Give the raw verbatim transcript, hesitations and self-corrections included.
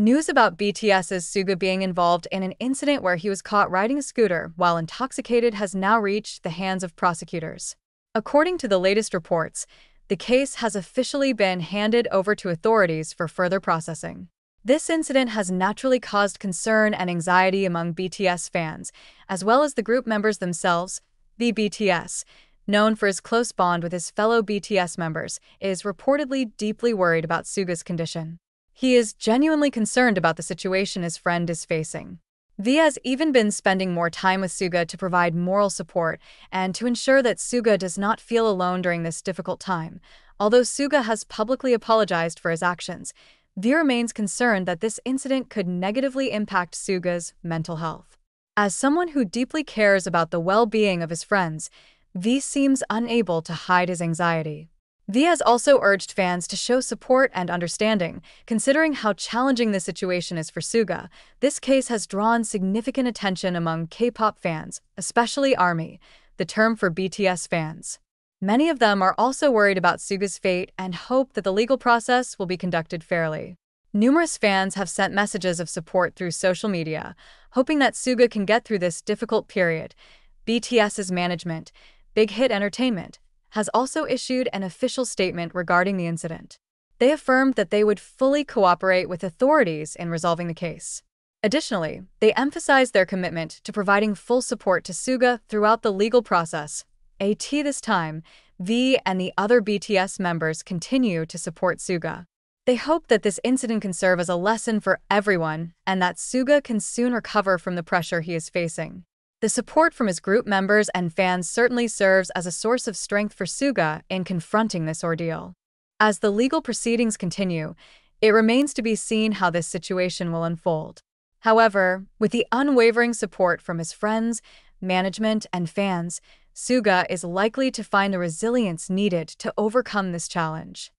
News about B T S's Suga being involved in an incident where he was caught riding a scooter while intoxicated has now reached the hands of prosecutors. According to the latest reports, the case has officially been handed over to authorities for further processing. This incident has naturally caused concern and anxiety among B T S fans, as well as the group members themselves. The B T S, known for his close bond with his fellow B T S members, is reportedly deeply worried about Suga's condition. He is genuinely concerned about the situation his friend is facing. V has even been spending more time with Suga to provide moral support and to ensure that Suga does not feel alone during this difficult time. Although Suga has publicly apologized for his actions, V remains concerned that this incident could negatively impact Suga's mental health. As someone who deeply cares about the well-being of his friends, V seems unable to hide his anxiety. V has also urged fans to show support and understanding, considering how challenging the situation is for Suga. This case has drawn significant attention among K-pop fans, especially ARMY, the term for B T S fans. Many of them are also worried about Suga's fate and hope that the legal process will be conducted fairly. Numerous fans have sent messages of support through social media, hoping that Suga can get through this difficult period. B T S's management, Big Hit Entertainment, has also issued an official statement regarding the incident. They affirmed that they would fully cooperate with authorities in resolving the case. Additionally, they emphasized their commitment to providing full support to Suga throughout the legal process. At this time, V and the other B T S members continue to support Suga. They hope that this incident can serve as a lesson for everyone and that Suga can soon recover from the pressure he is facing. The support from his group members and fans certainly serves as a source of strength for Suga in confronting this ordeal. As the legal proceedings continue, it remains to be seen how this situation will unfold. However, with the unwavering support from his friends, management, and fans, Suga is likely to find the resilience needed to overcome this challenge.